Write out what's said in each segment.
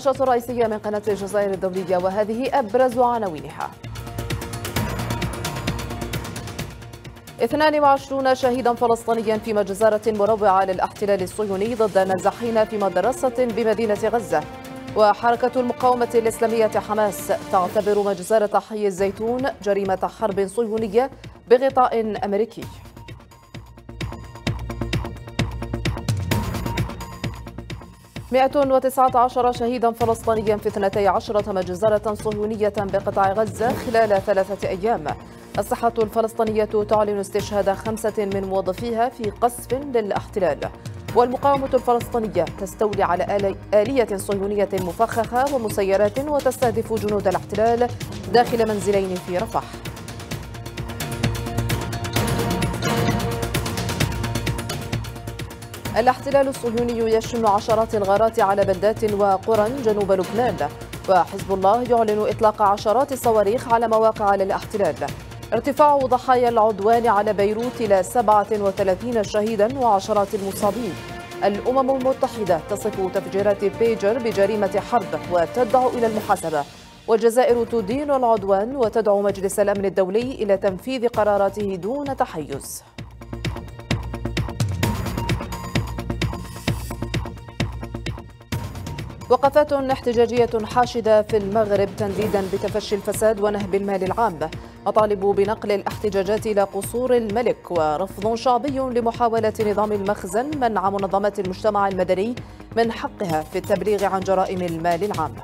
نشرة رئيسية من قناة الجزائر الدولية وهذه أبرز عناوينها. 22 شهيدا فلسطينيا في مجزرة مروعة للاحتلال الصهيوني ضد النازحين في مدرسة بمدينة غزة. وحركة المقاومة الإسلامية حماس تعتبر مجزرة حي الزيتون جريمة حرب صهيونية بغطاء أمريكي. مئة 119 شهيدا فلسطينيا في 12 مجزرة صهيونية بقطاع غزة خلال 3 أيام. الصحة الفلسطينية تعلن استشهاد 5 من موظفيها في قصف للاحتلال. والمقاومة الفلسطينية تستولي على آلية صهيونية مفخخة ومسيرات وتستهدف جنود الاحتلال داخل منزلين في رفح. الاحتلال الصهيوني يشن عشرات الغارات على بلدات وقرى جنوب لبنان. وحزب الله يعلن إطلاق عشرات الصواريخ على مواقع للاحتلال. ارتفاع ضحايا العدوان على بيروت إلى 37 شهيدا وعشرات المصابين. الأمم المتحدة تصف تفجيرات بيجر بجريمة حرب وتدعو إلى المحاسبة. والجزائر تدين العدوان وتدعو مجلس الأمن الدولي إلى تنفيذ قراراته دون تحيز. وقفات احتجاجية حاشدة في المغرب تنديدا بتفشي الفساد ونهب المال العام. مطالب بنقل الاحتجاجات إلى قصور الملك ورفض شعبي لمحاولة نظام المخزن منع منظمات المجتمع المدني من حقها في التبليغ عن جرائم المال العام.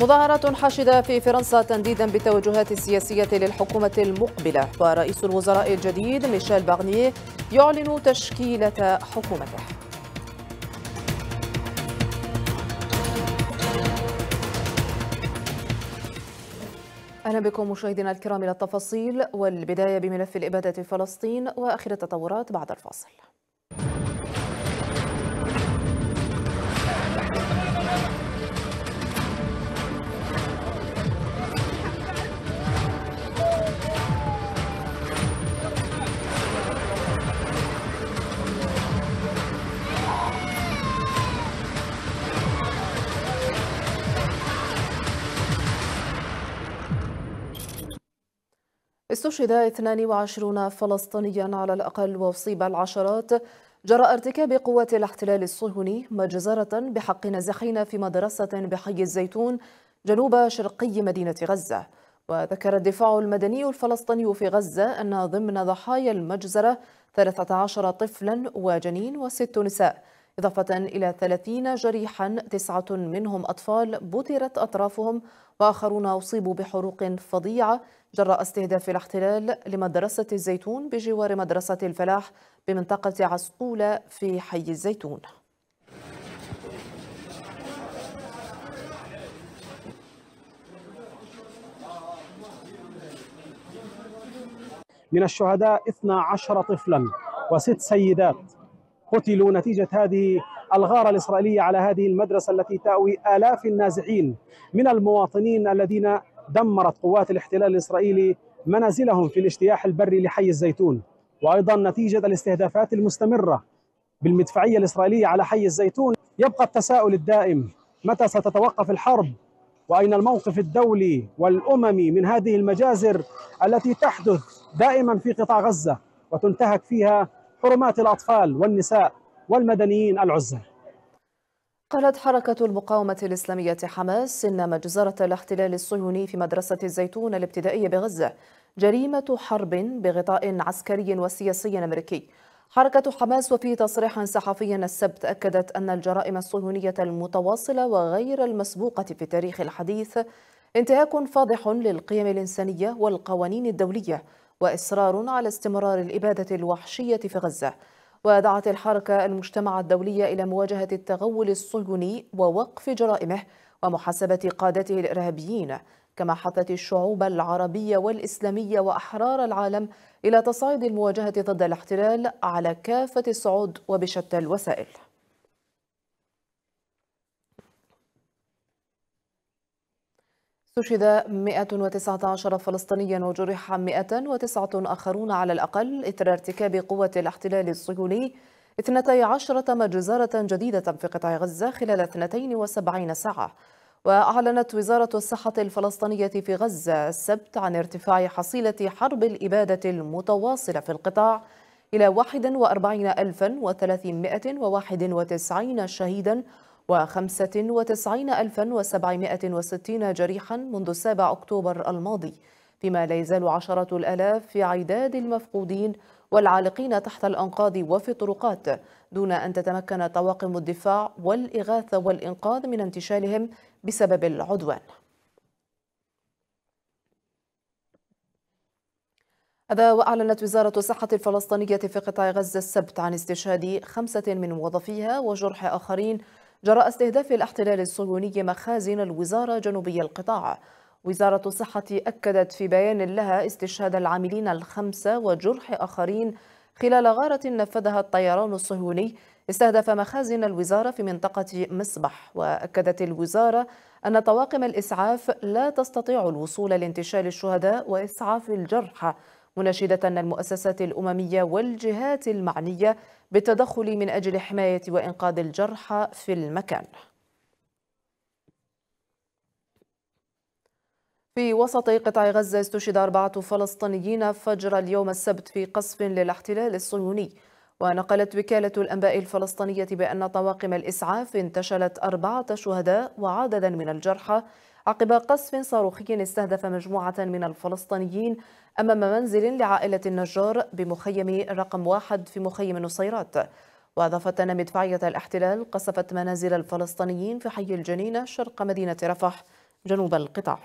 مظاهرات حاشدة في فرنسا تنديدا بالتوجهات السياسية للحكومة المقبلة. ورئيس الوزراء الجديد ميشيل بارنييه يعلن تشكيلة حكومته. أهلا بكم مشاهدينا الكرام إلى التفاصيل، والبداية بملف الإبادة في فلسطين وآخر التطورات بعد الفاصل. استشهد 22 فلسطينيا على الأقل وأصيب العشرات جراء ارتكاب قوات الاحتلال الصهيوني مجزرة بحق نازحين في مدرسة بحي الزيتون جنوب شرقي مدينة غزة. وذكر الدفاع المدني الفلسطيني في غزة أن ضمن ضحايا المجزرة 13 طفلا وجنين و6 نساء، إضافة إلى 30 جريحا 9 منهم أطفال بترت أطرافهم وآخرون أصيبوا بحروق فظيعة جراء استهداف الاحتلال لمدرسة الزيتون بجوار مدرسة الفلاح بمنطقة عسقولة في حي الزيتون. من الشهداء 12 طفلا و6 سيدات قتلوا نتيجة هذه الغارة الإسرائيلية على هذه المدرسة التي تأوي آلاف النازحين من المواطنين الذين دمرت قوات الاحتلال الإسرائيلي منازلهم في الاجتياح البري لحي الزيتون. وأيضا نتيجة الاستهدافات المستمرة بالمدفعية الإسرائيلية على حي الزيتون يبقى التساؤل الدائم، متى ستتوقف الحرب؟ وأين الموقف الدولي والأممي من هذه المجازر التي تحدث دائما في قطاع غزة وتنتهك فيها حرمات الأطفال والنساء والمدنيين العزل؟ قالت حركة المقاومة الإسلامية حماس إن مجزرة الاحتلال الصهيوني في مدرسة الزيتون الابتدائية بغزة جريمة حرب بغطاء عسكري وسياسي أمريكي. حركة حماس وفي تصريح صحفي السبت أكدت أن الجرائم الصهيونية المتواصلة وغير المسبوقة في التاريخ الحديث انتهاك فاضح للقيم الإنسانية والقوانين الدولية وإصرار على استمرار الإبادة الوحشية في غزة. ودعت الحركة المجتمع الدولي إلى مواجهة التغول الصهيوني ووقف جرائمه ومحاسبة قادته الإرهابيين، كما حثت الشعوب العربية والإسلامية وأحرار العالم إلى تصعيد المواجهة ضد الاحتلال على كافة الصعود وبشتى الوسائل. استشهد 119 فلسطينيا وجرح 109 آخرون على الأقل إثر ارتكاب قوة الاحتلال الصهيوني 12 جزارة جديدة في قطاع غزة خلال 72 ساعة. وأعلنت وزارة الصحة الفلسطينية في غزة السبت عن ارتفاع حصيلة حرب الإبادة المتواصلة في القطاع إلى 41,391 شهيدا و95,760 جريحا منذ 7 أكتوبر الماضي، فيما لا يزال 10,000 في عداد المفقودين والعالقين تحت الأنقاض وفي الطرقات، دون أن تتمكن طواقم الدفاع والإغاثة والإنقاذ من انتشالهم بسبب العدوان. هذا وأعلنت وزارة الصحة الفلسطينية في قطاع غزة السبت عن استشهاد 5 من موظفيها وجرح آخرين جراء استهداف الاحتلال الصهيوني مخازن الوزارة جنوبي القطاع. وزارة الصحة أكدت في بيان لها استشهاد العاملين 5 وجرح آخرين خلال غارة نفذها الطيران الصهيوني استهدف مخازن الوزارة في منطقة مصبح. وأكدت الوزارة أن طواقم الإسعاف لا تستطيع الوصول لانتشال الشهداء وإسعاف الجرحى، مناشدة أن المؤسسات الأممية والجهات المعنية بالتدخل من أجل حماية وإنقاذ الجرحى في المكان. في وسط قطاع غزة استشهد 4 فلسطينيين فجر اليوم السبت في قصف للاحتلال الصهيوني. ونقلت وكالة الأنباء الفلسطينية بأن طواقم الإسعاف انتشلت 4 شهداء وعددا من الجرحى عقب قصف صاروخي استهدف مجموعة من الفلسطينيين أمام منزل لعائلة النجار بمخيم رقم 1 في مخيم نصيرات. وأضافت أن مدفعية الاحتلال قصفت منازل الفلسطينيين في حي الجنينة شرق مدينة رفح جنوب القطاع.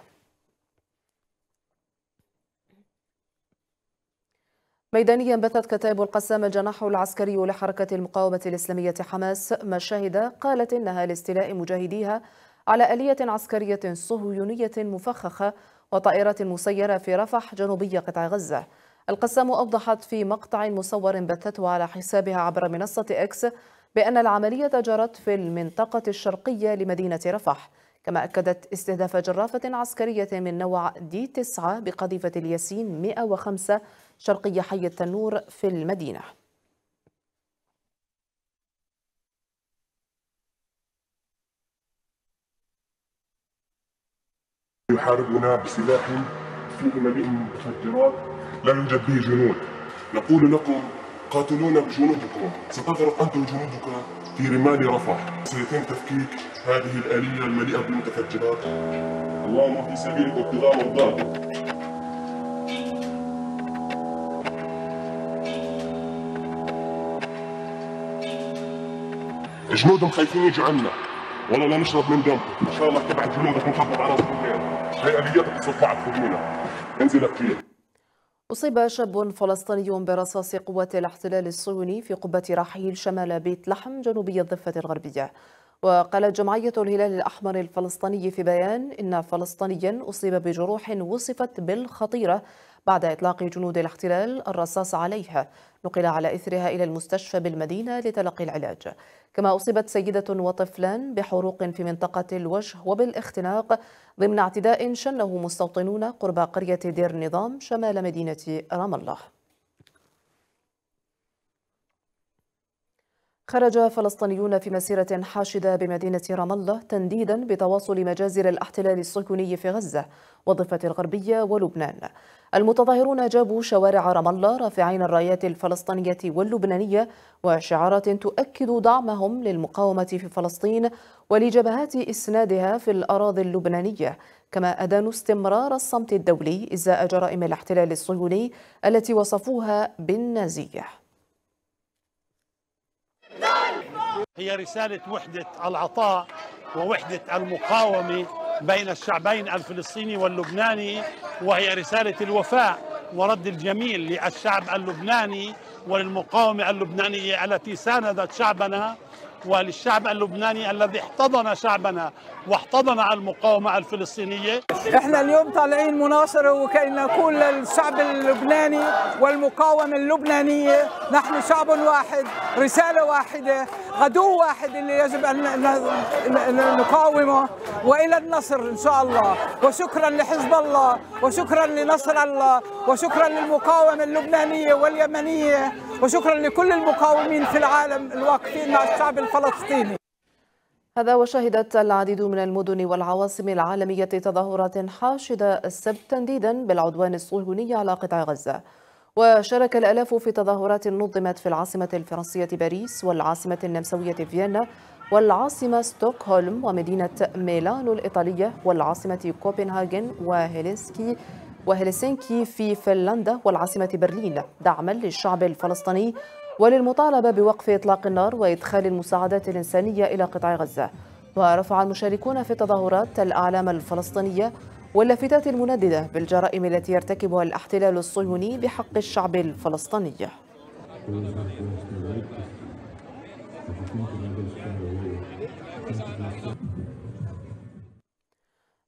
ميدانيا بثت كتائب القسام الجناح العسكري لحركة المقاومة الإسلامية حماس مشاهد قالت إنها لاستيلاء مجاهديها على آلية عسكرية صهيونية مفخخة وطائرات مسيرة في رفح جنوبي قطاع غزة. القسام أوضحت في مقطع مصور بثته على حسابها عبر منصة إكس بأن العملية جرت في المنطقة الشرقية لمدينة رفح، كما أكدت استهداف جرافة عسكرية من نوع D9 بقذيفة الياسين 105 شرقية حي التنور في المدينة. يحاربنا بسلاح فيه مليء من المتفجرات لا يوجد به جنود. نقول لكم قاتلونا بجنودكم، ستغرق أنتم جنودكم في رمال رفح، سيتم تفكيك هذه الآلية المليئة بالمتفجرات. اللهم في سبيلكم ابتغاء مرضاكم. جنودهم خايفين يجوا عنا، والله لا نشرب من دم، ان شاء الله تبعت جنودك نخبط على راسهم. هي الياتك استطاعت تجينا انزلت فيه. أصيب شاب فلسطيني برصاص قوة الاحتلال الصهيوني في قبة رحيل شمال بيت لحم جنوبي الضفة الغربية. وقالت جمعية الهلال الأحمر الفلسطيني في بيان إن فلسطينيا أصيب بجروح وصفت بالخطيرة بعد إطلاق جنود الاحتلال الرصاص عليها، نقل على إثرها إلى المستشفى بالمدينة لتلقي العلاج. كما أصيبت سيدة وطفلان بحروق في منطقة الوجه وبالاختناق ضمن اعتداء شنه مستوطنون قرب قرية دير نظام شمال مدينة رام الله. خرج فلسطينيون في مسيرة حاشدة بمدينة رام الله تنديدا بتواصل مجازر الاحتلال الصهيوني في غزة والضفة الغربية ولبنان. المتظاهرون جابوا شوارع رام الله رافعين الرايات الفلسطينية واللبنانية وشعارات تؤكد دعمهم للمقاومة في فلسطين ولجبهات إسنادها في الأراضي اللبنانية، كما أدانوا استمرار الصمت الدولي إزاء جرائم الاحتلال الصهيوني التي وصفوها بالنازية. هي رسالة وحدة العطاء ووحدة المقاومة بين الشعبين الفلسطيني واللبناني، وهي رسالة الوفاء ورد الجميل للشعب اللبناني وللمقاومة اللبنانية التي ساندت شعبنا وللشعب اللبناني الذي احتضن شعبنا واحتضن المقاومة الفلسطينية. احنا اليوم طالعين مناصرة وكي نقول للشعب اللبناني والمقاومة اللبنانية نحن شعب واحد، رسالة واحدة، غدو واحد اللي يجب أن نقاومه، وإلى النصر إن شاء الله. وشكرا لحزب الله، وشكرا لنصر الله، وشكرا للمقاومة اللبنانية واليمنية، وشكرا لكل المقاومين في العالم الواقفين مع الشعب الفلسطيني. هذا وشهدت العديد من المدن والعواصم العالمية تظاهرات حاشدة السبت تنديدا بالعدوان الصهيوني على قطاع غزة. وشارك الآلاف في تظاهرات نظمت في العاصمة الفرنسية باريس والعاصمة النمساوية فيينا والعاصمة ستوكهولم ومدينة ميلانو الإيطالية والعاصمة كوبنهاجن وهلسنكي في فنلندا والعاصمة برلين دعما للشعب الفلسطيني وللمطالبة بوقف إطلاق النار وإدخال المساعدات الإنسانية إلى قطاع غزة. ورفع المشاركون في التظاهرات الأعلام الفلسطينية واللافتات المنددة بالجرائم التي يرتكبها الاحتلال الصهيوني بحق الشعب الفلسطيني.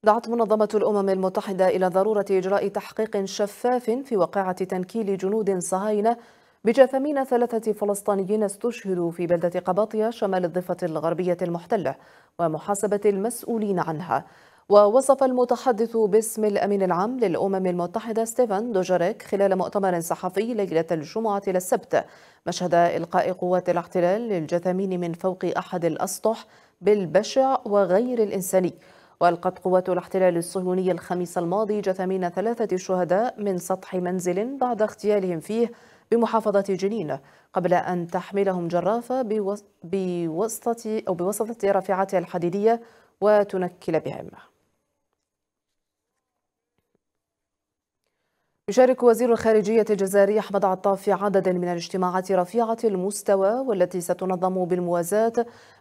دعت منظمة الأمم المتحدة إلى ضرورة إجراء تحقيق شفاف في وقعة تنكيل جنود صهاينة بجثامين 3 فلسطينيين استشهدوا في بلدة قباطية شمال الضفة الغربية المحتلة ومحاسبة المسؤولين عنها. ووصف المتحدث باسم الأمين العام للأمم المتحدة ستيفان دوجريك خلال مؤتمر صحفي ليلة الجمعة إلى السبت مشهد إلقاء قوات الاحتلال للجثامين من فوق أحد الأسطح بالبشع وغير الإنساني. وألقت قوات الاحتلال الصهيوني الخميس الماضي جثامين 3 شهداء من سطح منزل بعد اغتيالهم فيه بمحافظة جنين قبل أن تحملهم جرافة بواسطة رافعاتها الحديدية وتنكل بهم. يشارك وزير الخارجية الجزائري أحمد عطاف في عدد من الاجتماعات رفيعة المستوى والتي ستنظم بالموازاة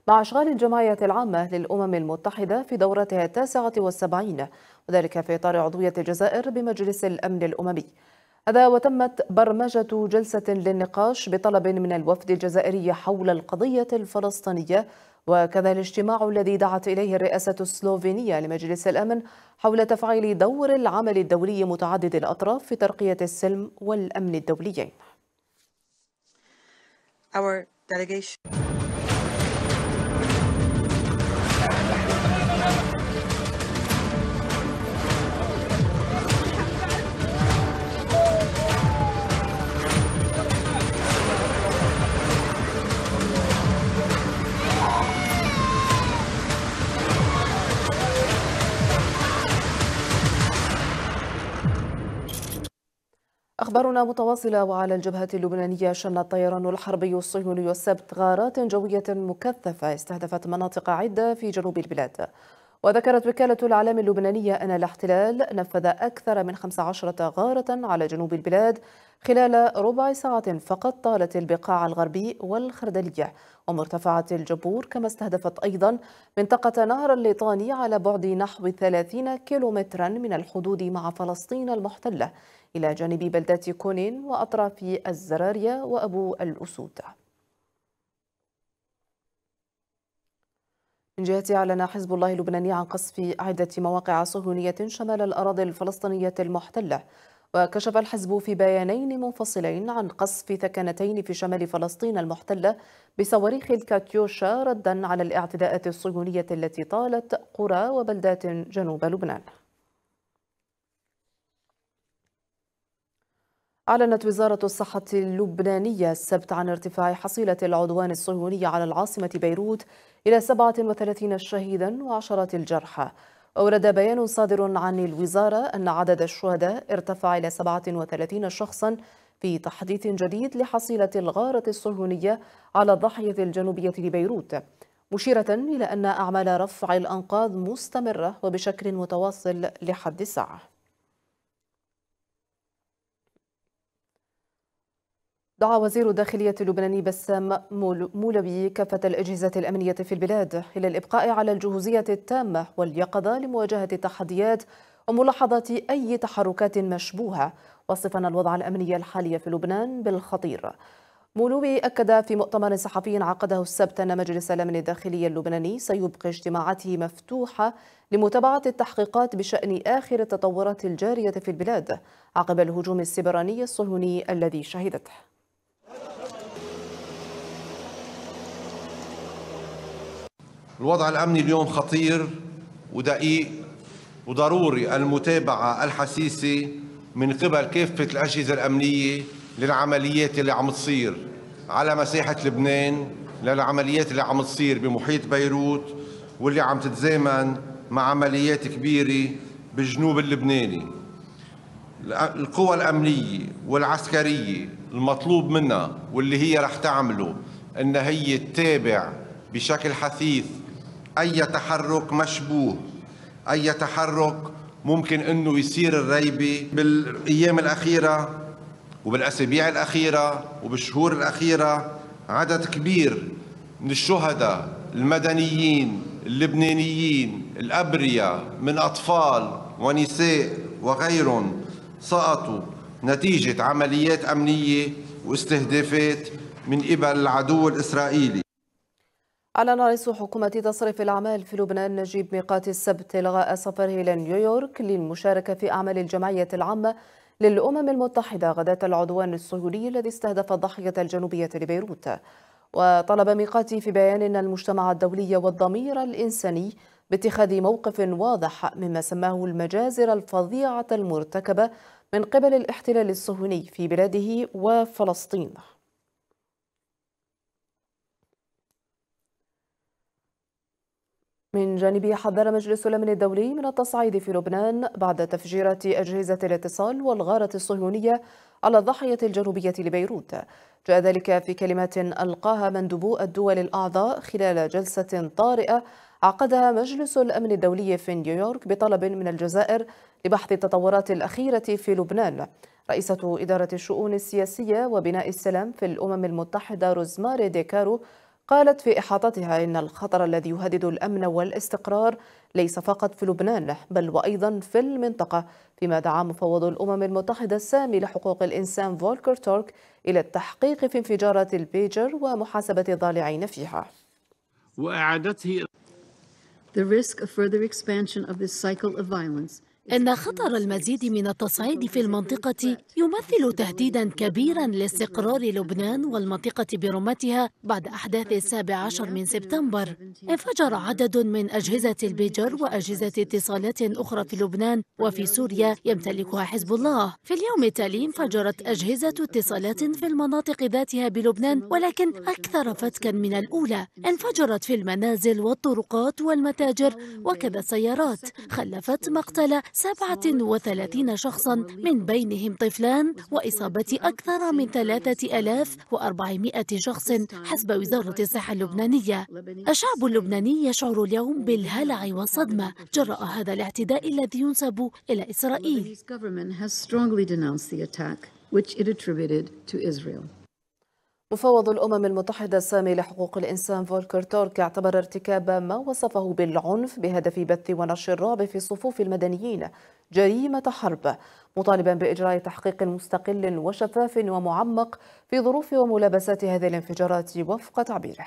مع أشغال الجمعية العامة للأمم المتحدة في دورتها 79 وذلك في إطار عضوية الجزائر بمجلس الأمن الأممي. هذا وتمت برمجة جلسة للنقاش بطلب من الوفد الجزائري حول القضية الفلسطينية وكذا الاجتماع الذي دعت إليه الرئاسة السلوفينية لمجلس الأمن حول تفعيل دور العمل الدولي متعدد الأطراف في ترقية السلم والأمن الدوليين. أخبارنا متواصلة. وعلى الجبهة اللبنانية شن الطيران الحربي الصهيوني السبت غارات جوية مكثفة استهدفت مناطق عدة في جنوب البلاد. وذكرت وكالة الإعلام اللبنانية أن الاحتلال نفذ أكثر من 15 غارة على جنوب البلاد خلال ربع ساعة فقط طالت البقاع الغربي والخردلية ومرتفعات الجبور، كما استهدفت أيضا منطقة نهر الليطاني على بعد نحو 30 كيلومترا من الحدود مع فلسطين المحتلة إلى جانب بلدات كونين وأطراف الزرارية وأبو الأسود. من جهته أعلن حزب الله اللبناني عن قصف عدة مواقع صهيونية شمال الأراضي الفلسطينية المحتلة. وكشف الحزب في بيانين منفصلين عن قصف ثكنتين في شمال فلسطين المحتلة بصواريخ الكاتيوشا ردا على الاعتداءات الصهيونية التي طالت قرى وبلدات جنوب لبنان. أعلنت وزارة الصحة اللبنانية السبت عن ارتفاع حصيلة العدوان الصهيوني على العاصمة بيروت إلى 37 شهيدا وعشرات الجرحى. أورد بيان صادر عن الوزارة أن عدد الشهداء ارتفع إلى 37 شخصا في تحديث جديد لحصيلة الغارة الصهيونية على الضاحية الجنوبية لبيروت، مشيرة إلى أن أعمال رفع الأنقاض مستمرة وبشكل متواصل لحد الساعة. دعا وزير الداخلية اللبناني بسام مولوي كافة الأجهزة الأمنية في البلاد إلى الإبقاء على الجهوزية التامة واليقظة لمواجهة التحديات وملاحظة أي تحركات مشبوهة، وصفا الوضع الأمني الحالي في لبنان بالخطير. مولوي أكد في مؤتمر صحفي عقده السبت أن مجلس الأمن الداخلي اللبناني سيبقي اجتماعاته مفتوحة لمتابعة التحقيقات بشأن آخر التطورات الجارية في البلاد عقب الهجوم السبراني الصهيوني الذي شهدته. الوضع الأمني اليوم خطير ودقيق وضروري المتابعة الحسيسة من قبل كافة الأجهزة الأمنية للعمليات اللي عم تصير على مساحة لبنان، للعمليات اللي عم تصير بمحيط بيروت واللي عم تتزامن مع عمليات كبيرة بالجنوب اللبناني. القوى الأمنية والعسكرية المطلوب منها واللي هي رح تعمله إن هي تتابع بشكل حثيث أي تحرك مشبوه، أي تحرك ممكن إنه يصير الريبة. بالأيام الأخيرة وبالأسابيع الأخيرة وبالشهور الأخيرة عدد كبير من الشهداء المدنيين اللبنانيين الأبرياء من أطفال ونساء وغيرهم سقطوا نتيجة عمليات أمنية واستهدافات من قبل العدو الإسرائيلي. أعلن رئيس حكومة تصريف الأعمال في لبنان نجيب ميقاتي السبت إلغاء سفره إلى نيويورك للمشاركة في أعمال الجمعية العامة للأمم المتحدة غداة العدوان الصهيوني الذي استهدف الضاحية الجنوبية لبيروت. وطلب ميقاتي في بيان أن المجتمع الدولي والضمير الإنساني باتخاذ موقف واضح مما سماه المجازر الفظيعة المرتكبة من قبل الاحتلال الصهيوني في بلاده وفلسطين. من جانبه حذر مجلس الأمن الدولي من التصعيد في لبنان بعد تفجيرات أجهزة الاتصال والغارة الصهيونية على الضاحية الجنوبية لبيروت. جاء ذلك في كلمات ألقاها مندوبو الدول الأعضاء خلال جلسة طارئة عقدها مجلس الأمن الدولي في نيويورك بطلب من الجزائر لبحث التطورات الأخيرة في لبنان. رئيسة إدارة الشؤون السياسية وبناء السلام في الأمم المتحدة روزماري ديكارو قالت في إحاطتها إن الخطر الذي يهدد الأمن والاستقرار ليس فقط في لبنان بل وأيضا في المنطقة، فيما دعا مفوض الأمم المتحدة السامي لحقوق الإنسان فولكر تورك إلى التحقيق في انفجارات البيجر ومحاسبة الضالعين فيها. وأعادته إن خطر المزيد من التصعيد في المنطقة يمثل تهديدا كبيرا لاستقرار لبنان والمنطقة برمتها بعد أحداث 17 من سبتمبر. انفجر عدد من أجهزة البيجر وأجهزة اتصالات أخرى في لبنان وفي سوريا يمتلكها حزب الله. في اليوم التالي انفجرت أجهزة اتصالات في المناطق ذاتها بلبنان ولكن أكثر فتكا من الأولى. انفجرت في المنازل والطرقات والمتاجر وكذا السيارات، خلفت مقتل 37 شخصا من بينهم طفلان وإصابة أكثر من 3400 شخص حسب وزارة الصحة اللبنانية. الشعب اللبناني يشعر اليوم بالهلع والصدمة جراء هذا الاعتداء الذي ينسب إلى إسرائيل. مفوض الأمم المتحدة السامي لحقوق الإنسان فولكر تورك اعتبر ارتكاب ما وصفه بالعنف بهدف بث ونشر الرعب في صفوف المدنيين جريمة حرب، مطالبا بإجراء تحقيق مستقل وشفاف ومعمق في ظروف وملابسات هذه الانفجارات وفق تعبيره.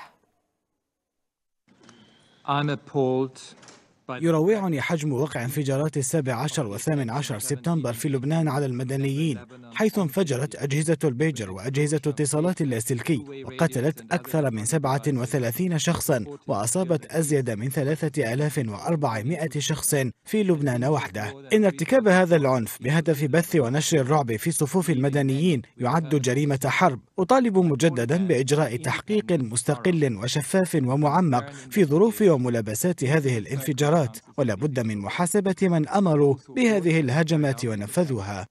يروعني حجم وقع انفجارات 17 و 18 سبتمبر في لبنان على المدنيين، حيث انفجرت أجهزة البيجر وأجهزة اتصالات اللاسلكي وقتلت أكثر من 37 شخصا وأصابت أزيد من 3400 شخص في لبنان وحده. إن ارتكاب هذا العنف بهدف بث ونشر الرعب في صفوف المدنيين يعد جريمة حرب. أطالب مجددا بإجراء تحقيق مستقل وشفاف ومعمق في ظروف وملابسات هذه الانفجارات، ولا بد من محاسبة من أمروا بهذه الهجمات ونفذوها.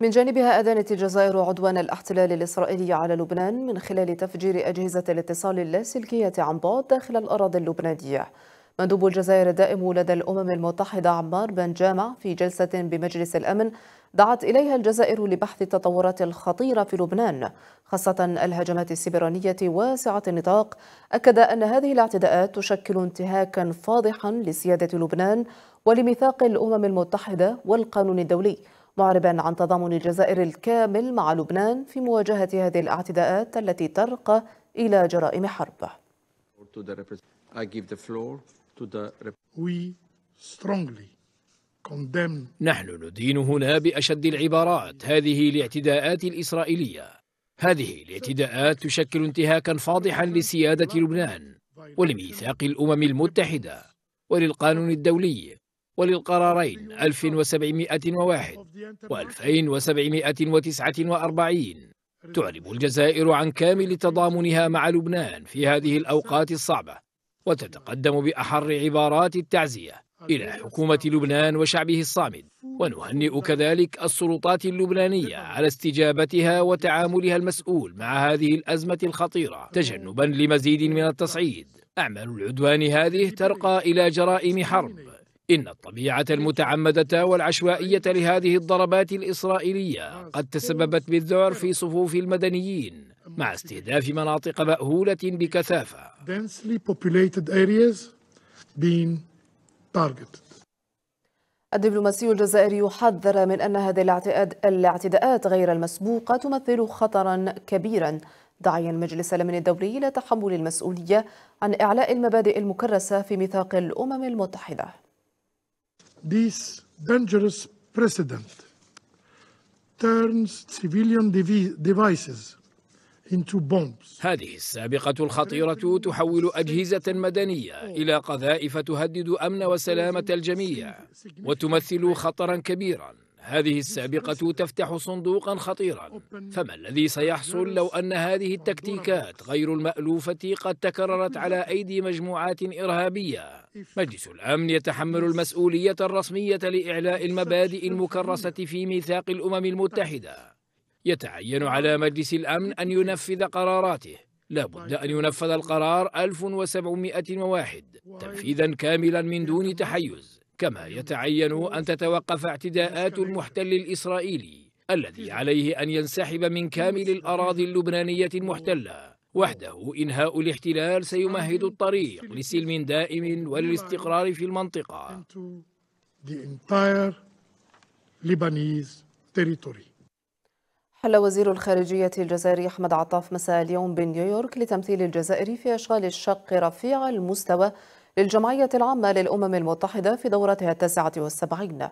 من جانبها أدانت الجزائر عدوان الاحتلال الإسرائيلي على لبنان من خلال تفجير أجهزة الاتصال اللاسلكية عن بعد داخل الأراضي اللبنانية. مندوب الجزائر الدائم لدى الأمم المتحدة عمار بن جامع في جلسة بمجلس الأمن دعت إليها الجزائر لبحث التطورات الخطيرة في لبنان، خاصة الهجمات السبرانية واسعة النطاق، أكد أن هذه الاعتداءات تشكل انتهاكا فاضحا لسيادة لبنان ولميثاق الأمم المتحدة والقانون الدولي، معربا عن تضامن الجزائر الكامل مع لبنان في مواجهة هذه الاعتداءات التي ترقى إلى جرائم حرب. نحن ندين هنا بأشد العبارات هذه الاعتداءات الإسرائيلية. هذه الاعتداءات تشكل انتهاكا فاضحا لسيادة لبنان ولميثاق الأمم المتحدة وللقانون الدولي وللقرارين 1701 و2749. تعرب الجزائر عن كامل تضامنها مع لبنان في هذه الأوقات الصعبة وتتقدم بأحر عبارات التعزية إلى حكومة لبنان وشعبه الصامد، ونهنئ كذلك السلطات اللبنانية على استجابتها وتعاملها المسؤول مع هذه الأزمة الخطيرة تجنبا لمزيد من التصعيد. أعمال العدوان هذه ترقى إلى جرائم حرب. إن الطبيعة المتعمدة والعشوائية لهذه الضربات الإسرائيلية قد تسببت بالذعر في صفوف المدنيين مع استهداف مناطق مأهولة بكثافة. الدبلوماسي الجزائري يحذر من أن هذه الاعتداءات غير المسبوقة تمثل خطرا كبيرا، داعيا المجلس الأمن الدولي إلى تحمل المسؤولية عن إعلاء المبادئ المكرسة في ميثاق الأمم المتحدة. This dangerous precedent turns civilian devices into bombs. هذه السابقة الخطيرة تحول أجهزة مدنية إلى قذائف تهدد أمن وسلامة الجميع وتمثل خطرا كبيرا. هذه السابقة تفتح صندوقا خطيرا، فما الذي سيحصل لو أن هذه التكتيكات غير المألوفة قد تكررت على أيدي مجموعات إرهابية؟ مجلس الأمن يتحمل المسؤولية الرسمية لإعلاء المبادئ المكرسة في ميثاق الأمم المتحدة. يتعين على مجلس الأمن أن ينفذ قراراته. لا بد أن ينفذ القرار 1701 تنفيذا كاملا من دون تحيز، كما يتعين أن تتوقف اعتداءات المحتل الإسرائيلي الذي عليه أن ينسحب من كامل الأراضي اللبنانية المحتلة. وحده إنهاء الاحتلال سيمهد الطريق لسلم دائم وللاستقرار في المنطقة. حل وزير الخارجية الجزائري أحمد عطاف مساء اليوم بنيويورك لتمثيل الجزائر في إشغال الشق رفيع المستوى للجمعية العامة للأمم المتحدة في دورتها 79.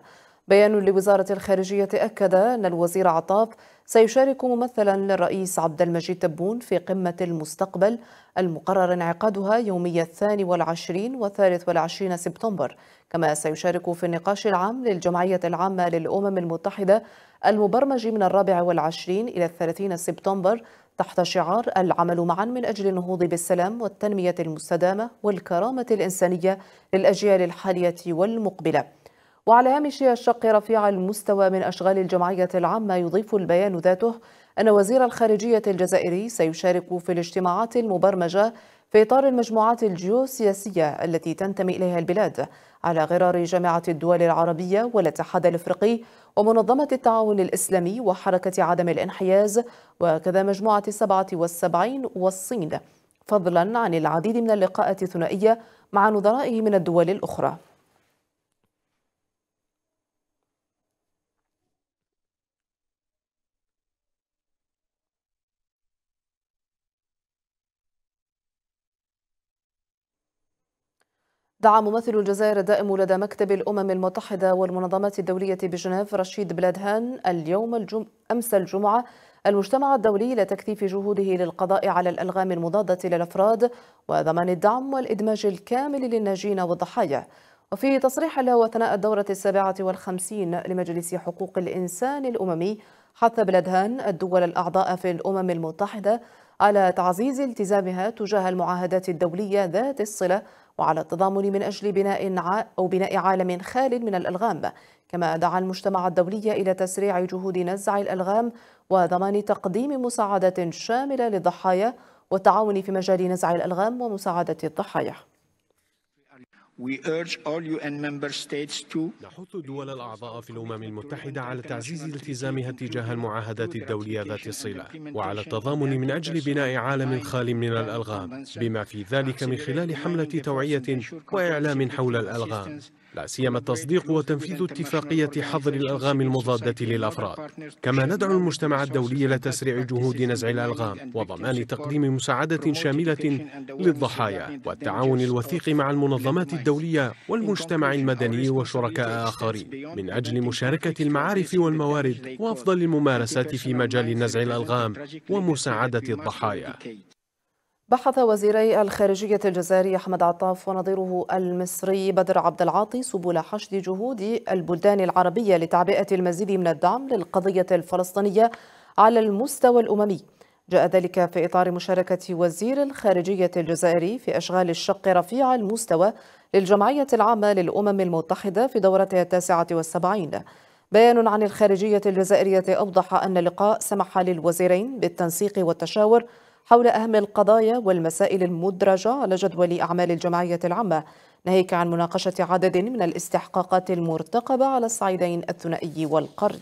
بيان لوزارة الخارجية أكد أن الوزير عطاف سيشارك ممثلا للرئيس عبد المجيد تبون في قمة المستقبل المقرر انعقادها يومي 22 و23 سبتمبر، كما سيشارك في النقاش العام للجمعية العامة للأمم المتحدة المبرمج من 24 إلى 30 سبتمبر تحت شعار العمل معا من أجل النهوض بالسلام والتنمية المستدامة والكرامة الإنسانية للأجيال الحالية والمقبلة. وعلى هامش الشق رفيع المستوى من أشغال الجمعية العامة، يضيف البيان ذاته أن وزير الخارجية الجزائري سيشارك في الاجتماعات المبرمجة في إطار المجموعات الجيوسياسية التي تنتمي إليها البلاد على غرار جامعة الدول العربية والاتحاد الأفريقي ومنظمة التعاون الإسلامي وحركة عدم الانحياز، وكذا مجموعة 77 والصين، فضلا عن العديد من اللقاءات الثنائية مع نظرائه من الدول الأخرى. دعا ممثل الجزائر الدائم لدى مكتب الأمم المتحدة والمنظمات الدولية بجنيف رشيد بلادهان اليوم أمس الجمعة المجتمع الدولي لتكثيف جهوده للقضاء على الألغام المضادة للأفراد وضمان الدعم والإدماج الكامل للناجين والضحايا. وفي تصريح له أثناء الدورة 57 لمجلس حقوق الإنسان الأممي، حث بلادهان الدول الأعضاء في الأمم المتحدة على تعزيز التزامها تجاه المعاهدات الدولية ذات الصلة وعلى التضامن من أجل بناء عالم خال من الألغام. كما دعا المجتمع الدولي إلى تسريع جهود نزع الألغام وضمان تقديم مساعدة شاملة للضحايا والتعاون في مجال نزع الألغام ومساعدة الضحايا. نحث الدول الأعضاء في الأمم المتحدة على تعزيز التزامها تجاه المعاهدات الدولية ذات الصلة وعلى التضامن من أجل بناء عالم خال من الألغام، بما في ذلك من خلال حملة توعية وإعلام حول الألغام، لا سيما التصديق وتنفيذ اتفاقية حظر الألغام المضادة للأفراد. كما ندعو المجتمع الدولي إلى تسريع جهود نزع الألغام وضمان تقديم مساعدة شاملة للضحايا والتعاون الوثيق مع المنظمات الدولية والمجتمع المدني وشركاء آخرين من أجل مشاركة المعارف والموارد وأفضل الممارسات في مجال نزع الألغام ومساعدة الضحايا. بحث وزيري الخارجية الجزائري أحمد عطاف ونظيره المصري بدر عبد العاطي سبل حشد جهود البلدان العربية لتعبئة المزيد من الدعم للقضية الفلسطينية على المستوى الأممي. جاء ذلك في إطار مشاركة وزير الخارجية الجزائري في أشغال الشق رفيع المستوى للجمعية العامة للأمم المتحدة في دورتها 79. بيان عن الخارجية الجزائرية أوضح أن اللقاء سمح للوزيرين بالتنسيق والتشاور حول أهم القضايا والمسائل المدرجة على جدول أعمال الجمعية العامة، ناهيك عن مناقشة عدد من الاستحقاقات المرتقبة على الصعيدين الثنائي والقرض.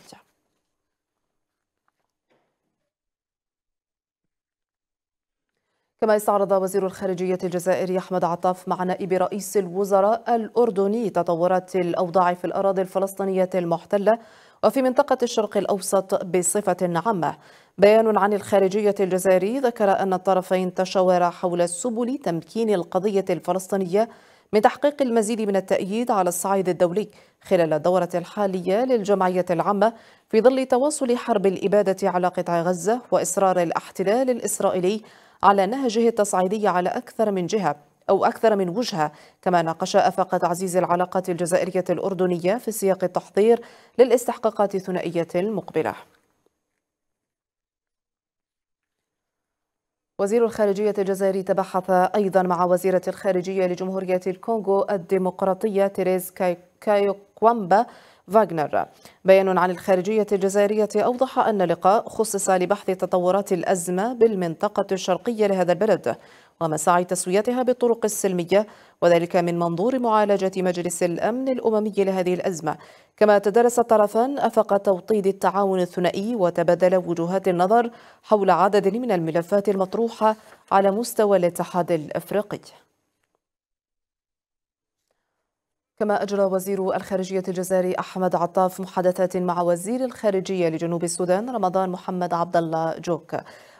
كما استعرض وزير الخارجية الجزائري أحمد عطاف مع نائب رئيس الوزراء الأردني تطورات الأوضاع في الأراضي الفلسطينية المحتلة وفي منطقة الشرق الأوسط بصفة عامة. بيان عن الخارجية الجزائري ذكر أن الطرفين تشاورا حول سبل تمكين القضية الفلسطينية من تحقيق المزيد من التأييد على الصعيد الدولي خلال الدورة الحالية للجمعية العامة في ظل تواصل حرب الإبادة على قطاع غزة وإصرار الاحتلال الإسرائيلي على نهجه التصعيدي على أكثر من جهة أو أكثر من وجهة. كما ناقش أفاق تعزيز العلاقات الجزائرية الأردنية في سياق التحضير للاستحقاقات الثنائية المقبلة. وزير الخارجية الجزائري تبحث أيضا مع وزيرة الخارجية لجمهورية الكونغو الديمقراطية تيريز كايوكوامبا فاغنر. بيان عن الخارجية الجزائرية أوضح أن اللقاء خصص لبحث تطورات الأزمة بالمنطقة الشرقية لهذا البلد ومساعي تسويتها بالطرق السلمية، وذلك من منظور معالجة مجلس الأمن الأممي لهذه الأزمة. كما تدارس الطرفان أفق توطيد التعاون الثنائي وتبادل وجهات النظر حول عدد من الملفات المطروحة على مستوى الاتحاد الأفريقي. كما أجرى وزير الخارجية الجزائري أحمد عطاف محادثات مع وزير الخارجية لجنوب السودان رمضان محمد عبد الله جوك.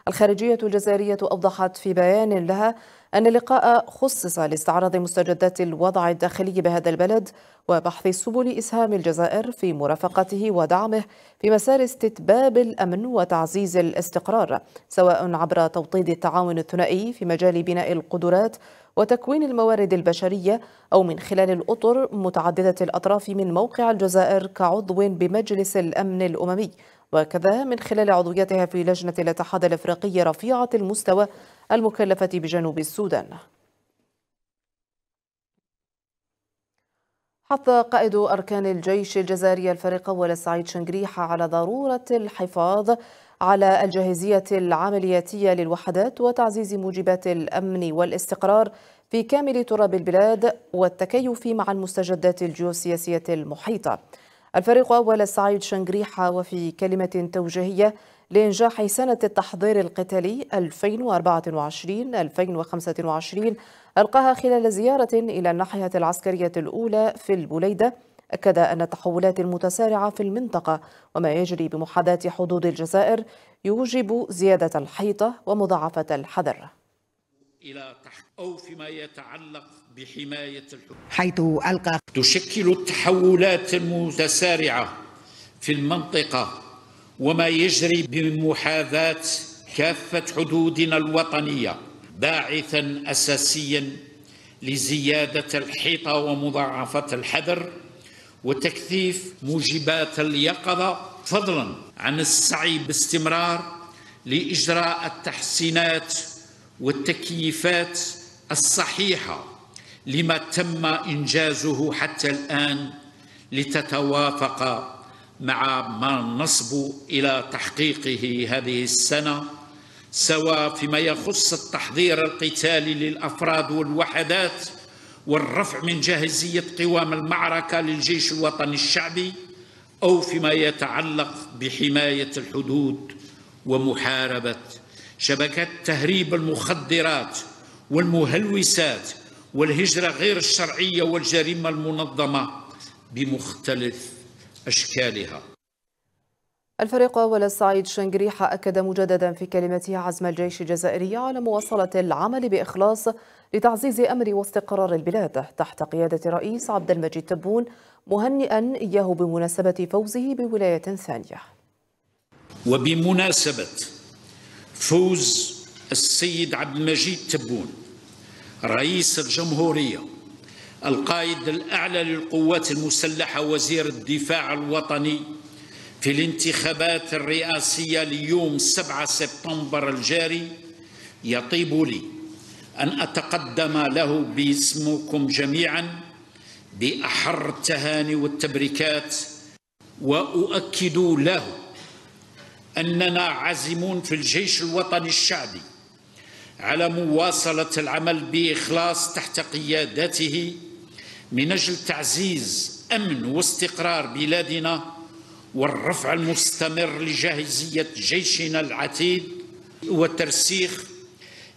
الخارجية الجزائرية أوضحت في بيان لها أن اللقاء خصص لاستعراض مستجدات الوضع الداخلي بهذا البلد وبحث سبل إسهام الجزائر في مرافقته ودعمه في مسار استتباب الأمن وتعزيز الاستقرار، سواء عبر توطيد التعاون الثنائي في مجال بناء القدرات وتكوين الموارد البشرية أو من خلال الأطر متعددة الأطراف من موقع الجزائر كعضو بمجلس الأمن الأممي، وكذا من خلال عضويتها في لجنة الاتحاد الأفريقي رفيعة المستوى المكلفة بجنوب السودان. حث قائد أركان الجيش الجزائري الفريق أول سعيد شنقريحة على ضرورة الحفاظ على الجاهزية العملياتية للوحدات وتعزيز موجبات الأمن والاستقرار في كامل تراب البلاد والتكيف مع المستجدات الجيوسياسية المحيطة. الفريق أول سعيد شنقريحة وفي كلمة توجيهية لإنجاح سنة التحضير القتالي 2024-2025 ألقاها خلال زيارة إلى الناحية العسكرية الأولى في البليدة، أكد أن التحولات المتسارعة في المنطقة وما يجري بمحاذاة حدود الجزائر يوجب زيادة الحيطة ومضاعفة الحذر. أو فيما يتعلق بحماية الحدود حيث ألقى تشكل التحولات المتسارعة في المنطقة وما يجري بمحاذاة كافة حدودنا الوطنية باعثا أساسيا لزيادة الحيطة ومضاعفة الحذر وتكثيف موجبات اليقظة، فضلا عن السعي باستمرار لإجراء التحسينات والتكييفات الصحيحة لما تم إنجازه حتى الآن لتتوافق مع ما نصب إلى تحقيقه هذه السنة، سواء فيما يخص التحضير القتالي للأفراد والوحدات والرفع من جاهزية قوام المعركة للجيش الوطني الشعبي أو فيما يتعلق بحماية الحدود ومحاربة شبكة تهريب المخدرات والمهلوسات والهجرة غير الشرعية والجريمة المنظمة بمختلف أشكالها. الفريق ولا سعيد شنقريحة أكد مجددا في كلمته عزم الجيش الجزائري على مواصلة العمل بإخلاص لتعزيز أمن واستقرار البلاد تحت قيادة الرئيس عبد المجيد تبون، مهنئا إياه بمناسبة فوزه بولاية ثانية. وبمناسبة فوز السيد عبد المجيد تبون رئيس الجمهورية، القائد الأعلى للقوات المسلحة، وزير الدفاع الوطني، في الانتخابات الرئاسية ليوم 7 سبتمبر الجاري، يطيب لي أن أتقدم له باسمكم جميعا بأحر التهاني والتبريكات، وأؤكد له أننا عازمون في الجيش الوطني الشعبي على مواصلة العمل بإخلاص تحت قيادته من أجل تعزيز أمن واستقرار بلادنا والرفع المستمر لجاهزية جيشنا العتيد وترسيخ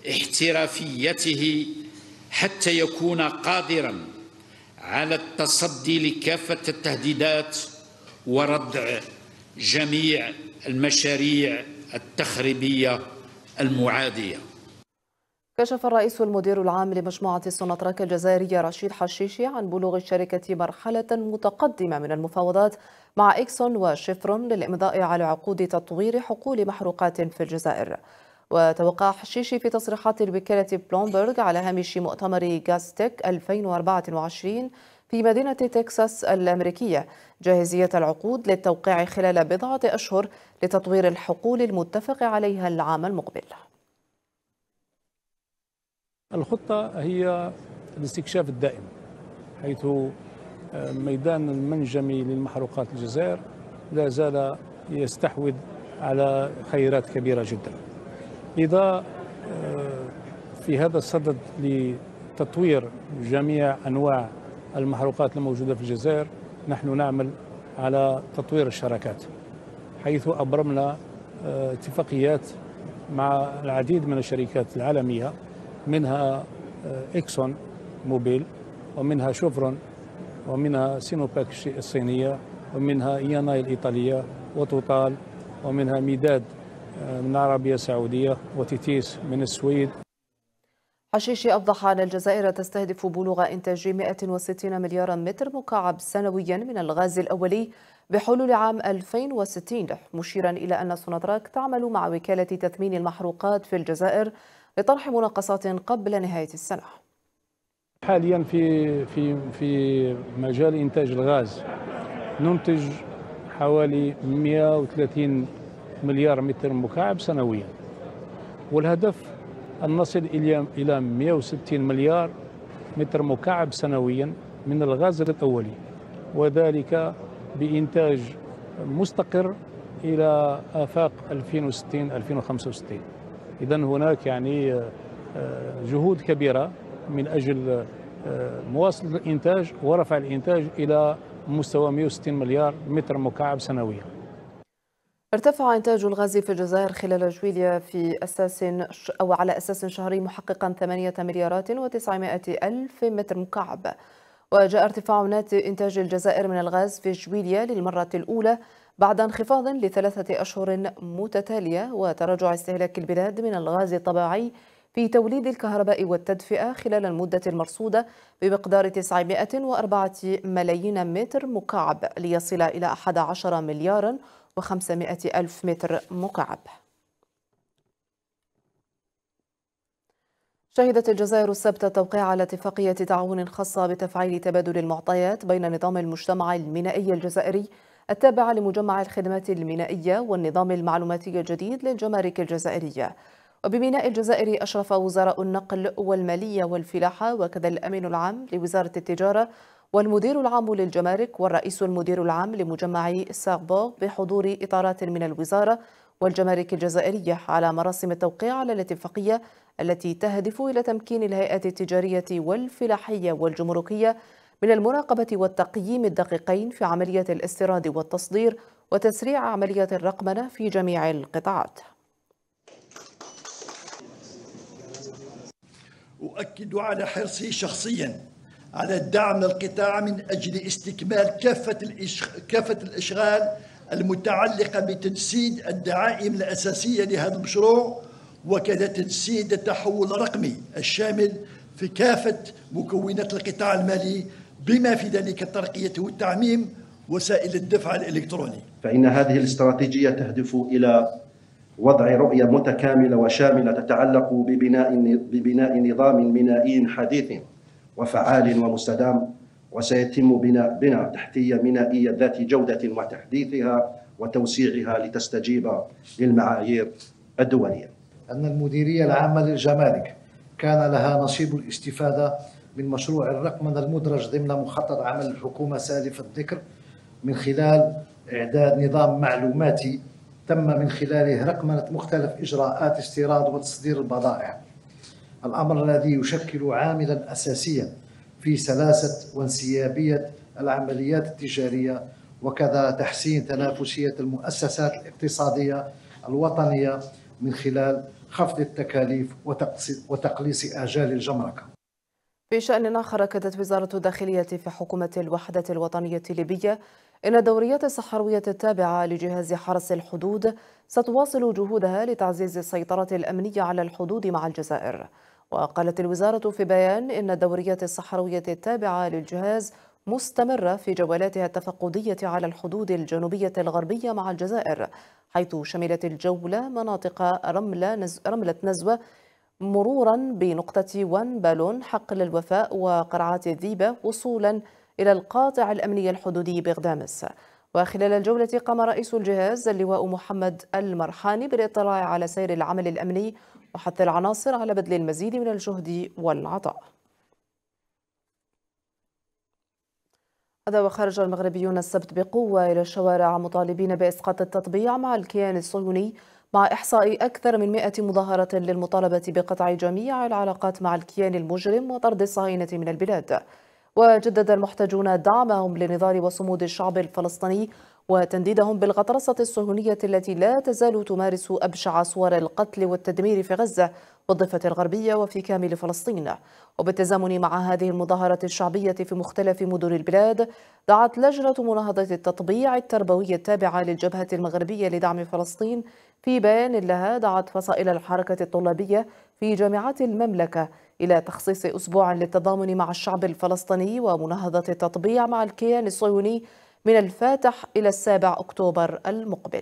احترافيته حتى يكون قادراً على التصدي لكافة التهديدات وردع جميع المشاريع التخريبية المعادية. كشف الرئيس المدير العام لمجموعة سوناطراك الجزائرية رشيد حشيشي عن بلوغ الشركة مرحلة متقدمة من المفاوضات مع اكسون وشوفرون للإمضاء على عقود تطوير حقول محروقات في الجزائر. وتوقع حشيشي في تصريحات لوكالة بلومبرغ على هامش مؤتمر غازتك 2024 في مدينة تكساس الأمريكية جاهزية العقود للتوقيع خلال بضعة أشهر لتطوير الحقول المتفق عليها العام المقبل. الخطة هي الاستكشاف الدائم، حيث ميدان المنجمي للمحروقات الجزائر لا زال يستحوذ على خيرات كبيرة جدا. لذا في هذا الصدد لتطوير جميع أنواع المحروقات الموجودة في الجزائر، نحن نعمل على تطوير الشراكات، حيث أبرمنا اتفاقيات مع العديد من الشركات العالمية، منها اكسون موبيل، ومنها شوفرون، ومنها سينوبك الصينية، ومنها ياناي الإيطالية، وتوتال، ومنها ميداد من العربية السعودية، وتيتيس من السويد. حشيشي أوضح أن الجزائر تستهدف بلوغ إنتاج 160 مليار متر مكعب سنويا من الغاز الأولي بحلول عام 2060، مشيرا إلى أن سوناطراك تعمل مع وكالة تثمين المحروقات في الجزائر لطرح مناقصات قبل نهاية السنة. حاليا في مجال إنتاج الغاز ننتج حوالي 130 مليار متر مكعب سنويا، والهدف أن نصل إلى 160 مليار متر مكعب سنويا من الغاز الأولي، وذلك بإنتاج مستقر إلى آفاق 2060-2065. إذن هناك يعني جهود كبيرة من أجل مواصلة الإنتاج ورفع الإنتاج إلى مستوى 160 مليار متر مكعب سنويا. ارتفع إنتاج الغاز في الجزائر خلال جويلية في أساس أو على أساس شهري، محققا 8,900,000 متر مكعب. وجاء ارتفاع إنتاج الجزائر من الغاز في جويلية للمرة الأولى بعد انخفاض لثلاثة أشهر متتالية، وتراجع استهلاك البلاد من الغاز الطبيعي في توليد الكهرباء والتدفئة خلال المدة المرصودة بمقدار 904 ملايين متر مكعب ليصل إلى 11 مليار و500 ألف متر مكعب. شهدت الجزائر السبت التوقيع على اتفاقية تعاون خاصة بتفعيل تبادل المعطيات بين نظام المجتمع المينائي الجزائري التابع لمجمع الخدمات المينائية والنظام المعلوماتي الجديد للجمارك الجزائرية. وبميناء الجزائر أشرف وزراء النقل والمالية والفلاحة، وكذا الأمين العام لوزارة التجارة والمدير العام للجمارك والرئيس المدير العام لمجمع ساقبو، بحضور إطارات من الوزارة والجمارك الجزائرية على مراسم التوقيع على الاتفاقية التي تهدف إلى تمكين الهيئات التجارية والفلاحية والجمركية من المراقبة والتقييم الدقيقين في عملية الاستيراد والتصدير وتسريع عملية الرقمنة في جميع القطاعات. أؤكد على حرصي شخصياً على الدعم للقطاع من أجل استكمال كافة الإشغال المتعلقة بتجسيد الدعائم الأساسية لهذا المشروع، وكذا تجسيد التحول الرقمي الشامل في كافة مكونات القطاع المالي بما في ذلك الترقية والتعميم وسائل الدفع الإلكتروني. فإن هذه الاستراتيجية تهدف إلى وضع رؤية متكاملة وشاملة تتعلق ببناء نظام مينائي حديث وفعال ومستدام، وسيتم بناء تحتية مينائية ذات جودة وتحديثها وتوسيعها لتستجيب للمعايير الدولية. أن المديرية العامة للجمارك كان لها نصيب الاستفادة من مشروع الرقمنة المدرج ضمن مخطط عمل الحكومة سالف الذكر من خلال إعداد نظام معلوماتي تم من خلاله رقمنة مختلف إجراءات استيراد وتصدير البضائع، الأمر الذي يشكل عاملاً أساسياً في سلاسة وانسيابية العمليات التجارية، وكذا تحسين تنافسية المؤسسات الاقتصادية الوطنية من خلال خفض التكاليف وتقليص آجال الجمركة. في شأن آخر، أكدت وزارة الداخلية في حكومة الوحدة الوطنية الليبية إن الدوريات الصحراوية التابعة لجهاز حرس الحدود ستواصل جهودها لتعزيز السيطرة الأمنية على الحدود مع الجزائر. وقالت الوزارة في بيان إن الدوريات الصحراوية التابعة للجهاز مستمرة في جولاتها التفقدية على الحدود الجنوبية الغربية مع الجزائر، حيث شملت الجولة مناطق رملة نزوة مرورا بنقطة وان بالون، حقل الوفاء، وقرعات الذيبة، وصولا إلى القاطع الأمني الحدودي بغدامس. وخلال الجولة قام رئيس الجهاز اللواء محمد المرحاني بالاطلاع على سير العمل الأمني وحث العناصر على بذل المزيد من الجهد والعطاء. غدا وخرج المغربيون السبت بقوة إلى الشوارع مطالبين بإسقاط التطبيع مع الكيان الصهيوني، مع إحصاء أكثر من 100 مظاهرة للمطالبة بقطع جميع العلاقات مع الكيان المجرم وطرد الصهاينة من البلاد. وجدد المحتجون دعمهم لنضال وصمود الشعب الفلسطيني وتنديدهم بالغطرسة الصهيونية التي لا تزال تمارس أبشع صور القتل والتدمير في غزة والضفة الغربية وفي كامل فلسطين. وبالتزامن مع هذه المظاهرة الشعبية في مختلف مدن البلاد، دعت لجنة مناهضة التطبيع التربوي التابعة للجبهة المغربية لدعم فلسطين في بيان لها، دعت فصائل الحركة الطلابية في جامعات المملكة إلى تخصيص أسبوع للتضامن مع الشعب الفلسطيني ومناهضة التطبيع مع الكيان الصهيوني من الفاتح إلى 7 أكتوبر المقبل.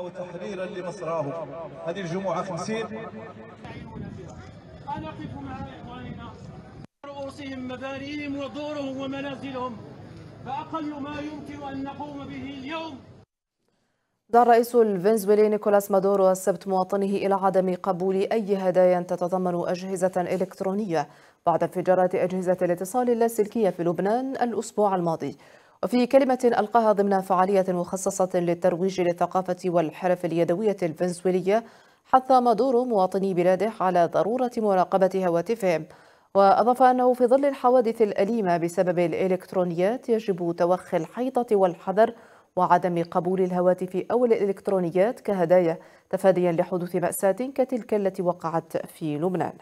وتحريرا لمصراه هذه الجمعة 50 نقف مع إخواننا رؤوسهم مبانيهم ودورهم ومنازلهم، فأقل ما يمكن أن نقوم به اليوم. دعا الرئيس الفنزويلي نيكولاس مادورو السبت مواطنيه إلى عدم قبول أي هدايا تتضمن أجهزة إلكترونية بعد انفجارات أجهزة الاتصال اللاسلكية في لبنان الأسبوع الماضي. وفي كلمة ألقاها ضمن فعالية مخصصة للترويج للثقافة والحرف اليدوية الفنزويلية، حث مادورو مواطني بلاده على ضرورة مراقبة هواتفهم، وأضاف أنه في ظل الحوادث الأليمة بسبب الإلكترونيات يجب توخي الحيطة والحذر وعدم قبول الهواتف أو الإلكترونيات كهدايا، تفاديا لحدوث مأساة كتلك التي وقعت في لبنان.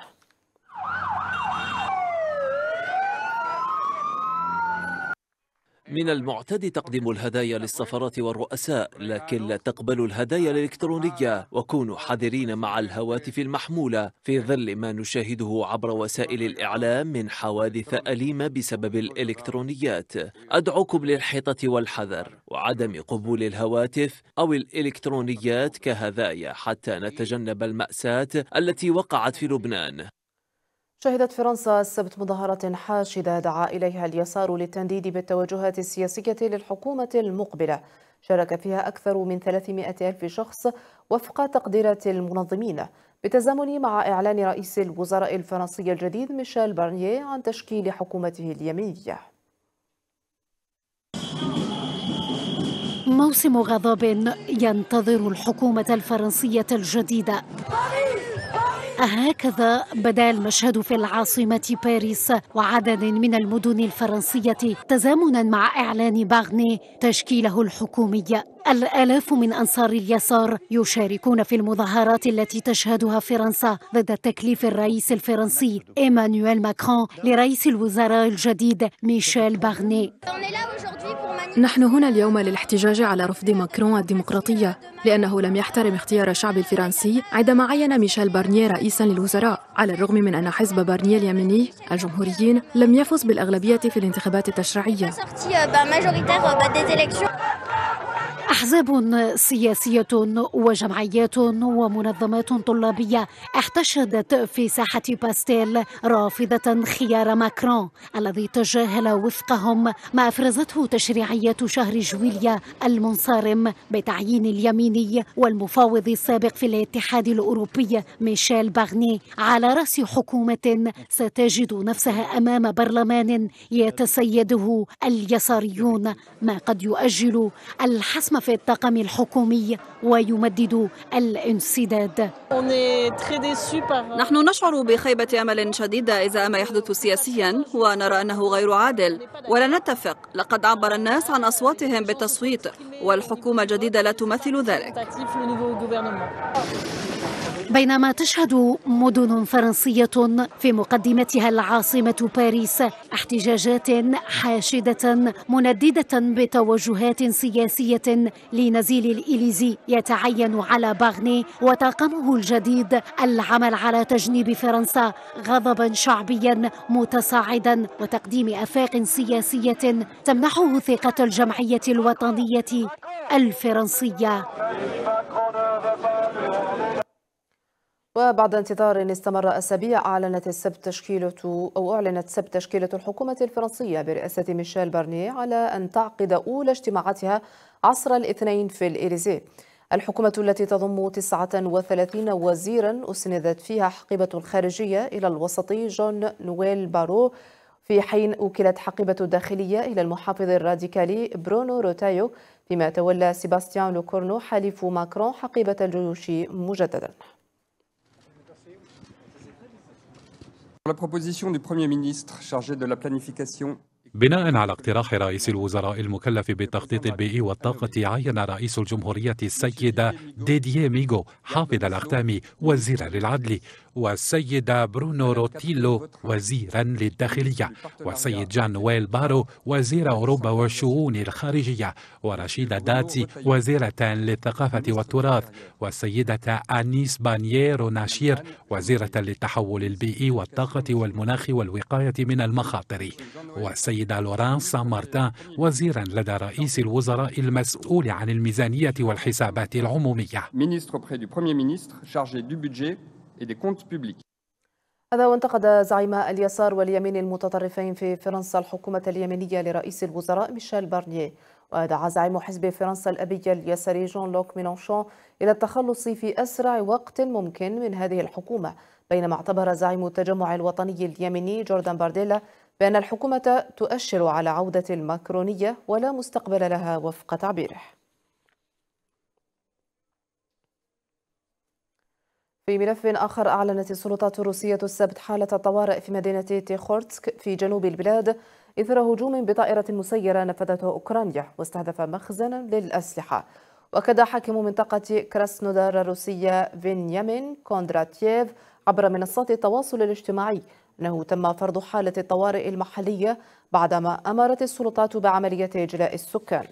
من المعتاد تقديم الهدايا للسفارات والرؤساء، لكن لا تقبلوا الهدايا الإلكترونية، وكونوا حذرين مع الهواتف المحمولة في ظل ما نشاهده عبر وسائل الإعلام من حوادث أليمة بسبب الإلكترونيات. أدعوكم للحيطة والحذر وعدم قبول الهواتف أو الإلكترونيات كهدايا حتى نتجنب المأساة التي وقعت في لبنان. شهدت فرنسا السبت مظاهرة حاشدة دعا إليها اليسار للتنديد بالتوجهات السياسية للحكومة المقبلة، شارك فيها أكثر من 300,000 شخص وفق تقديرات المنظمين، بالتزامن مع إعلان رئيس الوزراء الفرنسي الجديد ميشيل بارنييه عن تشكيل حكومته اليمينية. موسم غضب ينتظر الحكومة الفرنسية الجديدة، هكذا بدا المشهد في العاصمة باريس وعدد من المدن الفرنسية تزامنا مع إعلان باغني تشكيله الحكومي. الآلاف من أنصار اليسار يشاركون في المظاهرات التي تشهدها فرنسا ضد تكليف الرئيس الفرنسي إيمانويل ماكرون لرئيس الوزراء الجديد ميشيل بارنييه. نحن هنا اليوم للاحتجاج على رفض ماكرون الديمقراطية لأنه لم يحترم اختيار الشعب الفرنسي عندما عين ميشيل بارنييه رئيسا للوزراء، على الرغم من أن حزب بارنييه اليميني الجمهوريين لم يفز بالأغلبية في الانتخابات التشريعية. أحزاب سياسية وجمعيات ومنظمات طلابية احتشدت في ساحة باستيل رافضة خيار ماكرون الذي تجاهل وفقهم ما أفرزته تشريعية شهر جويلية المنصرم بتعيين اليميني والمفاوض السابق في الاتحاد الأوروبي ميشيل بارنييه على رأس حكومة ستجد نفسها أمام برلمان يتسيده اليساريون، ما قد يؤجل الحسم في الطاقم الحكومي ويمدد الانسداد. نحن نشعر بخيبة أمل شديدة إذا ما يحدث سياسيا ونرى أنه غير عادل ولا نتفق. لقد عبر الناس عن أصواتهم بالتصويت والحكومة الجديدة لا تمثل ذلك. بينما تشهد مدن فرنسية في مقدمتها العاصمة باريس احتجاجات حاشدة منددة بتوجهات سياسية لنزيل الإليزي يتعين على بارنييه وطاقمه الجديد العمل على تجنيب فرنسا غضبا شعبيا متصاعدا وتقديم آفاق سياسية تمنحه ثقة الجمعية الوطنية الفرنسية. وبعد انتظار استمر أسابيع أعلنت السبت أعلنت السبت تشكيلة الحكومة الفرنسية برئاسة ميشيل بارنييه على أن تعقد أولى اجتماعاتها عصر الاثنين في الإليزيه. الحكومة التي تضم 39 وزيرا أسندت فيها حقيبة الخارجية إلى الوسطي جون نويل بارو، في حين أوكلت حقيبة الداخلية إلى المحافظ الراديكالي برونو روتايو، فيما تولى سيباستيان كورنو حليف ماكرون حقيبة الجيوش مجددا. بناء على اقتراح رئيس الوزراء المكلف بالتخطيط البيئي والطاقة، عين رئيس الجمهورية السيدة ديدييه ميغو حافظ الأقدام وزيرا للعدل، والسيدة برونو روتيلو وزيرا للداخلية، والسيد جان نويل بارو وزير أوروبا والشؤون الخارجية، ورشيد داتي وزيرة للثقافة والتراث، والسيدة أنيس بانييرو ناشير وزيرة للتحول البيئي والطاقة والمناخ والوقاية من المخاطر، والسيدة لوران سان مارتان وزيرا لدى رئيس الوزراء المسؤول عن الميزانية والحسابات العمومية. هذا وانتقد زعيم اليسار واليمين المتطرفين في فرنسا الحكومة اليمينية لرئيس الوزراء ميشيل بارنييه، ودعا زعيم حزب فرنسا الأبية اليساري جون لوك ميلانشون إلى التخلص في أسرع وقت ممكن من هذه الحكومة، بينما اعتبر زعيم التجمع الوطني اليميني جوردان بارديلا بأن الحكومة تؤشر على عودة الماكرونية ولا مستقبل لها وفق تعبيره. في ملف آخر، أعلنت السلطات الروسية السبت حالة طوارئ في مدينة تيخورتسك في جنوب البلاد إثر هجوم بطائرة مسيرة نفذته أوكرانيا واستهدف مخزنا للأسلحة. وأكد حاكم منطقة كراسنودار الروسية فينيامين كوندراتييف عبر منصات التواصل الاجتماعي أنه تم فرض حالة الطوارئ المحلية بعدما أمرت السلطات بعملية إجلاء السكان.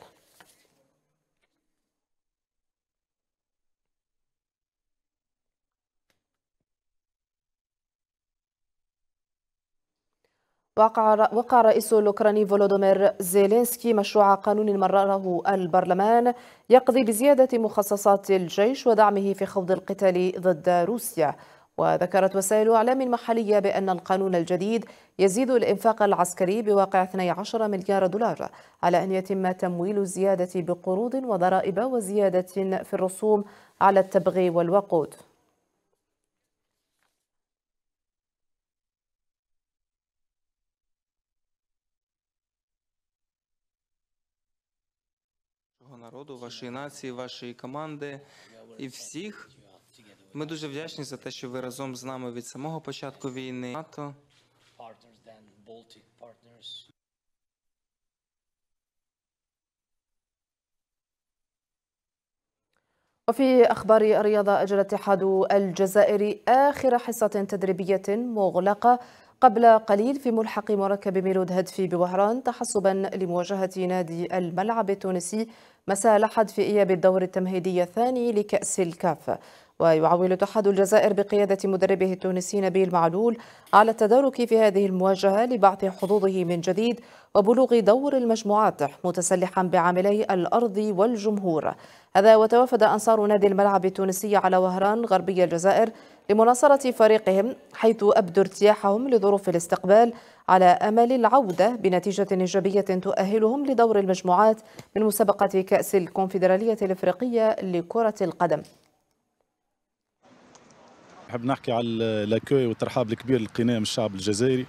وقع الرئيس الأوكراني فولودومير زيلينسكي مشروع قانون مرره البرلمان يقضي بزيادة مخصصات الجيش ودعمه في خوض القتال ضد روسيا. وذكرت وسائل إعلام محلية بأن القانون الجديد يزيد الإنفاق العسكري بواقع 12 مليار دولار على أن يتم تمويل الزيادة بقروض وضرائب وزيادة في الرسوم على التبغي والوقود. Ми дуже вдячні за те, що ви разом з нами від самого початку війни. НАТО. وفي أخبار الرياضة، أجل اتحاد الجزائر آخر حصة تدريبية مغلقة قبل قليل في ملحق مركب ميلود هدفي بوهران تحصبا لمواجهة نادي الملعب التونسي مساء الأحد في إياب الدور التمهيدي الثاني لكأس الكاف. ويعول اتحاد الجزائر بقيادة مدربه التونسي نبيل معلول على التدارك في هذه المواجهة لبعث حظوظه من جديد وبلوغ دور المجموعات متسلحا بعاملي الأرض والجمهور. هذا وتوافد أنصار نادي الملعب التونسي على وهران غربي الجزائر لمناصرة فريقهم، حيث أبدوا ارتياحهم لظروف الاستقبال على أمل العودة بنتيجة إيجابية تؤهلهم لدور المجموعات من مسابقة كأس الكونفدرالية الإفريقية لكرة القدم. نحب نحكي على اللاكوي والترحاب الكبير لقيناه من الشعب الجزائري.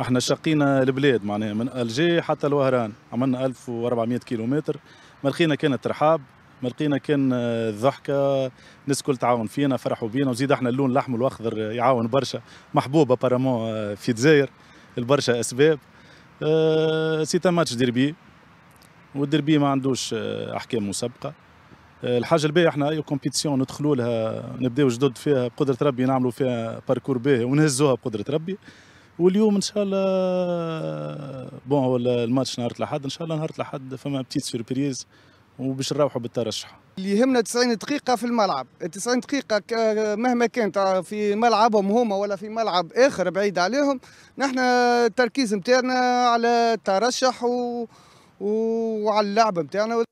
احنا شقينا البلاد معناها من الجي حتى الوهران، عملنا 1400 كيلومتر، ما لقينا كان الترحاب، ما لقينا كان الضحكه، الناس الكل تعاون فينا، فرحوا بينا، وزيد احنا اللون الاحمر والاخضر يعاون برشا، محبوب ابارامون في الجزائر لبرشا اسباب. سيتا ماتش ديربي، والديربي ما عندوش احكام مسبقه. الحاجه الباهيه احنا اي كومبيتيسيون ندخلوا لها نبداو جدد فيها بقدره ربي، نعملوا فيها باركور باهي ونهزوها بقدره ربي. واليوم ان شاء الله بون، ولا الماتش نهار الاحد ان شاء الله، نهار الاحد فما بتيت سيربريز وباش نروحوا بالترشح. اللي يهمنا 90 دقيقه في الملعب، 90 دقيقه مهما كانت في ملعبهم هما ولا في ملعب اخر بعيد عليهم، نحن التركيز نتاعنا على الترشح وعلى اللعبه نتاعنا.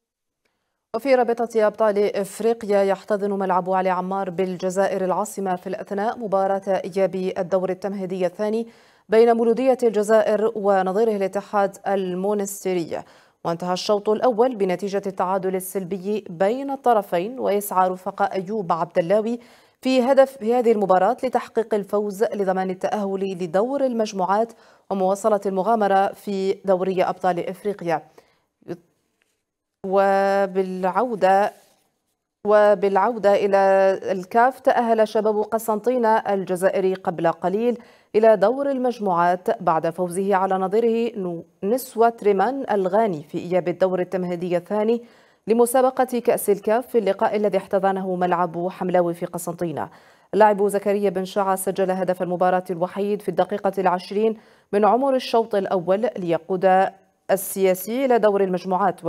وفي رابطة أبطال إفريقيا، يحتضن ملعب علي عمار بالجزائر العاصمة في الأثناء مباراة إياب الدور التمهيدي الثاني بين مولودية الجزائر ونظيره الاتحاد المونستيري، وانتهى الشوط الأول بنتيجة التعادل السلبي بين الطرفين، ويسعى رفقاء أيوب عبد اللاوي في هدف في هذه المباراة لتحقيق الفوز لضمان التأهل لدور المجموعات ومواصلة المغامرة في دوري أبطال إفريقيا. وبالعودة إلى الكاف، تأهل شباب قسنطينة الجزائري قبل قليل إلى دور المجموعات بعد فوزه على نظيره نسوة ريمان الغاني في إياب الدور التمهيدي الثاني لمسابقة كأس الكاف في اللقاء الذي احتضنه ملعب حملاوي في قسنطينة. اللاعب زكريا بن شعة سجل هدف المباراة الوحيد في الدقيقة 20 من عمر الشوط الأول ليقود السياسي إلى دور المجموعات،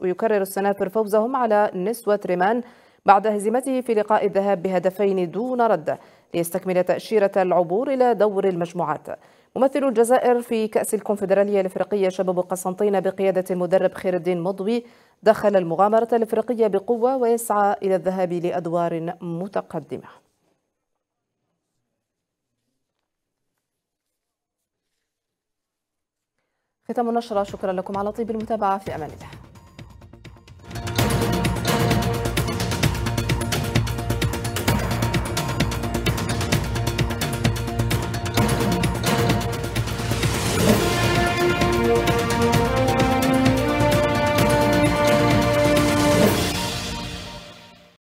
ويكرر السنافر فوزهم على نسوة ريمان بعد هزيمته في لقاء الذهاب بهدفين دون رد ليستكمل تأشيرة العبور إلى دور المجموعات. ممثل الجزائر في كأس الكونفدرالية الإفريقية شباب قسنطينة بقيادة المدرب خير الدين مضوي دخل المغامرة الإفريقية بقوة ويسعى إلى الذهاب لأدوار متقدمة. ختام النشرة، شكرا لكم على طيب المتابعة، في أمان الله.